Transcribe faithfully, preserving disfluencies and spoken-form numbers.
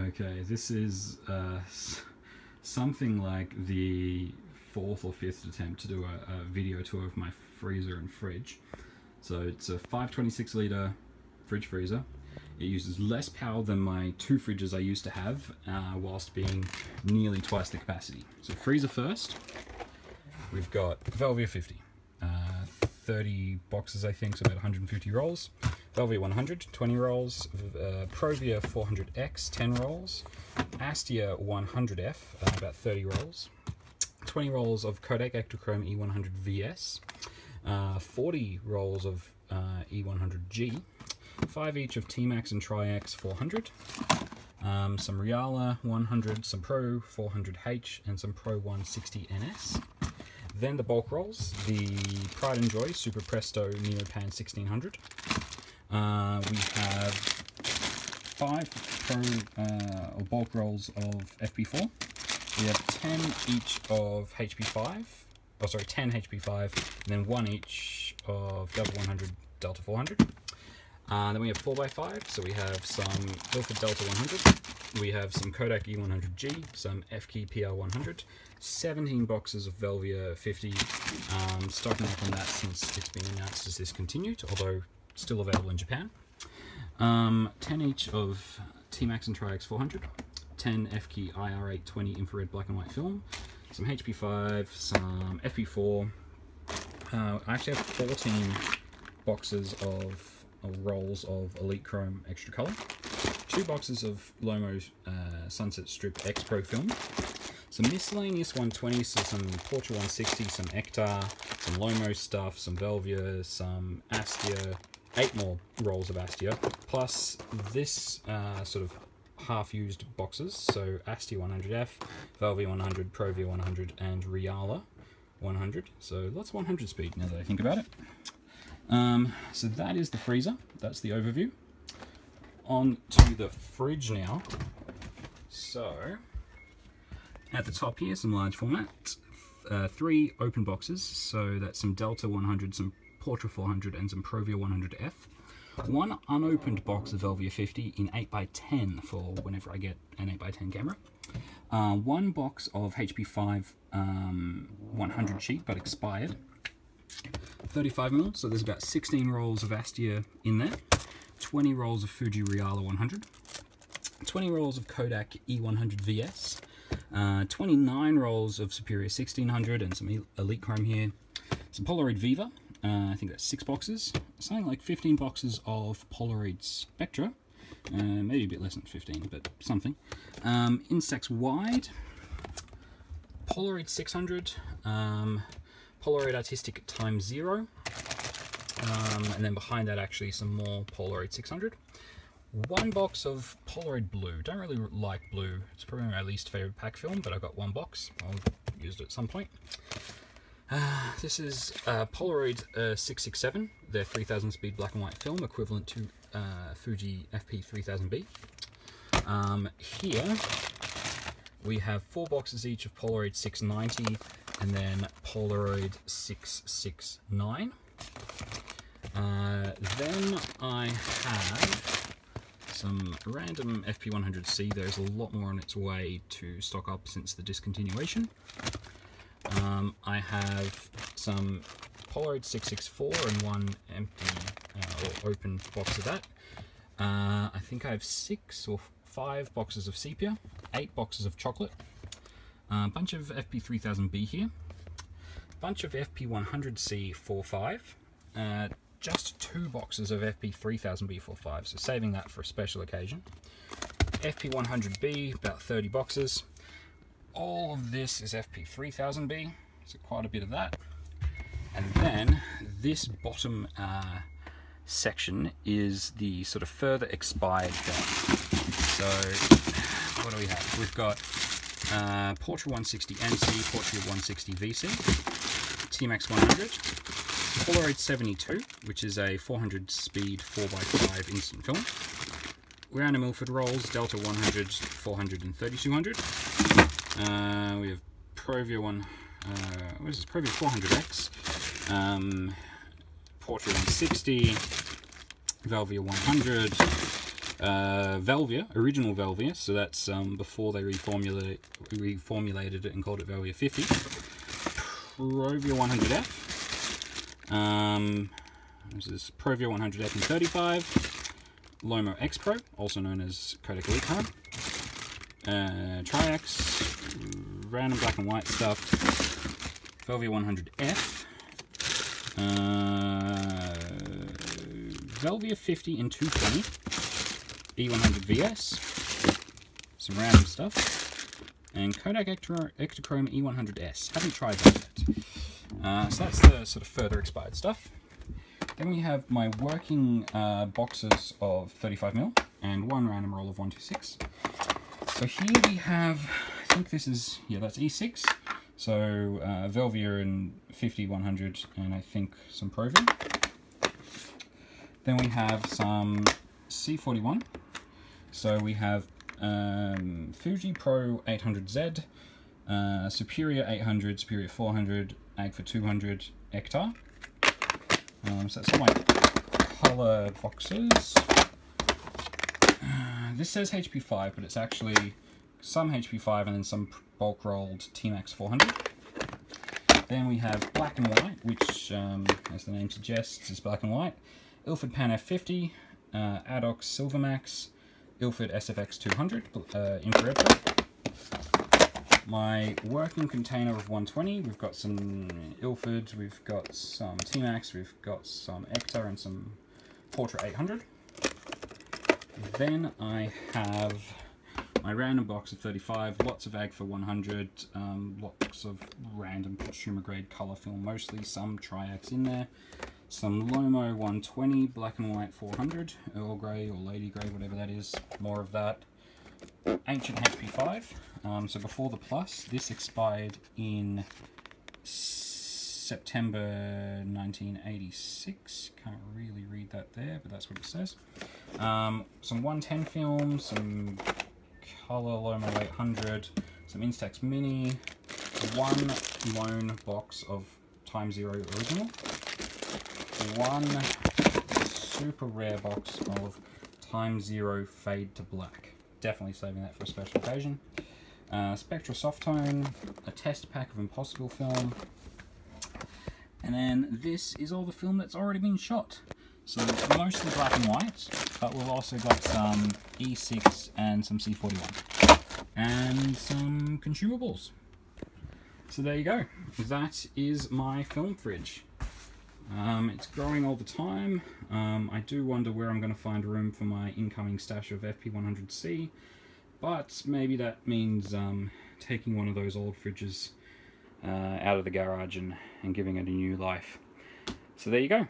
Okay, this is uh, something like the fourth or fifth attempt to do a, a video tour of my freezer and fridge. So it's a five twenty-six litre fridge freezer. It uses less power than my two fridges I used to have, uh, whilst being nearly twice the capacity. So freezer first, we've got Velvia fifty, uh, thirty boxes I think, so about one hundred fifty rolls. Velvia one hundred, twenty rolls. Uh, Provia four hundred X, ten rolls. Astia one hundred F, uh, about thirty rolls. twenty rolls of Kodak Ektachrome E one hundred V S. Uh, forty rolls of uh, E one hundred G. five each of T Max and Tri-X four hundred, um, some Riala one hundred, some Pro four hundred H, and some Pro one sixty N S. Then the bulk rolls, the Pride and Joy Super Presto Neopan sixteen hundred. Uh, we have five pro, uh, or bulk rolls of F P four. We have ten each of H P five, oh sorry, ten H P five, and then one each of Double one hundred Delta four hundred. Uh, then we have four by five, so we have some Ilford Delta one hundred, we have some Kodak E one hundred G, some FKey P R one hundred, seventeen boxes of Velvia fifty, um, stocking up on that since it's been announced as discontinued, although still available in Japan, um, ten each of T Max and Tri-X four hundred, ten FKey I R eight twenty infrared black and white film, some H P five, some F P four, uh, I actually have fourteen boxes of rolls of Elite Chrome Extra Color, two boxes of Lomo's uh, Sunset Strip X Pro film, some miscellaneous one twenties, so some Portra one sixty, some Ektar, some Lomo stuff, some Velvia, some Astia, eight more rolls of Astia, plus this uh, sort of half-used boxes, so Astia one hundred F, Velvia one hundred, Provia one hundred, and Riala one hundred, so lots of one hundred speed now that I think about it. Um, so that is the freezer, that's the overview. On to the fridge now. So, at the top here, some large format, uh, three open boxes, so that's some Delta one hundred, some Portra four hundred, and some Provia one hundred F. One unopened box of Velvia fifty in eight by ten for whenever I get an eight by ten camera. Uh, one box of H P five um, one hundred sheet, but expired. thirty-five mil, so there's about sixteen rolls of Astia in there, twenty rolls of Fuji Riala one hundred, twenty rolls of Kodak E one hundred V S, uh, twenty-nine rolls of Superia sixteen hundred and some Elite Chrome here, some Polaroid Viva, uh, I think that's six boxes, something like fifteen boxes of Polaroid Spectra, uh, maybe a bit less than fifteen, but something, um, Instax Wide, Polaroid six hundred, um, Polaroid Artistic Time Zero, um, and then behind that actually some more Polaroid six hundred. One box of Polaroid Blue. Don't really like blue. It's probably my least favourite pack film, but I've got one box. I'll use it at some point. Uh, this is uh, Polaroid uh, six sixty-seven, their three thousand speed black and white film, equivalent to uh, Fuji F P three thousand B. Um, here we have four boxes each of Polaroid six ninety, and then Polaroid six sixty-nine. Uh, then I have some random F P one hundred C. There's a lot more on its way to stock up since the discontinuation. Um, I have some Polaroid six sixty-four and one empty uh, or open box of that. Uh, I think I have six or five boxes of sepia, eight boxes of chocolate, a uh, bunch of F P three thousand B here, bunch of F P one hundred C forty-five, uh, just two boxes of F P three thousand B forty-five, so saving that for a special occasion. F P one hundred B, about thirty boxes. All of this is F P three thousand B, so quite a bit of that. And then this bottom uh, section is the sort of further expired thing. So what do we have? We've got Uh, Portra one sixty N C, Portra one sixty V C, T Max one hundred, Polaroid seventy-two, which is a four hundred speed four by five instant film, random Ilford rolls, Delta one hundred, four hundred and thirty-two hundred, uh, we have Provia one, uh, what is this, Provia four hundred X, um, Portra one sixty, Velvia one hundred, Uh, Velvia, original Velvia, so that's um, before they reformulated, reformulated it and called it Velvia fifty. Provia one hundred F. Um, this is Provia one hundred F and thirty-five. Lomo X Pro, also known as Kodak Ektar. Uh, Tri-X, random black and white stuff. Velvia one hundred F. Uh, Velvia fifty and two twenty. E one hundred V S, some random stuff, and Kodak Ektachrome E one hundred S. Haven't tried that yet. Uh, so that's the sort of further expired stuff. Then we have my working uh, boxes of thirty-five mil and one random roll of one twenty-six. So here we have, I think this is, yeah, that's E six. So uh, Velvia and fifty, one hundred, and I think some Provia. Then we have some C forty-one. So we have um, Fuji Pro eight hundred Z, uh, Superia eight hundred, Superia four hundred, Agfa two hundred, Ektar. Um, so that's all my colour boxes. Uh, this says H P five, but it's actually some H P five and then some bulk rolled T max four hundred. Then we have black and white, which, um, as the name suggests, is black and white. Ilford Pan F fifty, uh, Ad-Ox SilverMax, Ilford S F X two hundred, uh, infrared plate. My working container of one twenty, we've got some Ilford, we've got some T max, we've got some Ektar and some Portra eight hundred. Then I have my random box of thirty-five, lots of Agfa one hundred, um, lots of random consumer grade colour film, mostly some Tri-X in there. Some Lomo one twenty, black and white four hundred, Earl Grey or Lady Grey, whatever that is, more of that. Ancient H P five, um, so before the Plus, this expired in September nineteen eighty-six, can't really read that there, but that's what it says. Um, some one ten film, some colour Lomo eight hundred, some Instax Mini, one lone box of Time Zero original, one super rare box of Time Zero Fade to Black. Definitely saving that for a special occasion. Uh, Spectra Soft Tone, a test pack of Impossible film, and then this is all the film that's already been shot. So mostly black and white, but we've also got some E six and some C forty-one. And some consumables. So there you go. That is my film fridge. Um, it's growing all the time. Um, I do wonder where I'm going to find room for my incoming stash of F P one hundred C, but maybe that means um, taking one of those old fridges uh, out of the garage and, and giving it a new life. So there you go.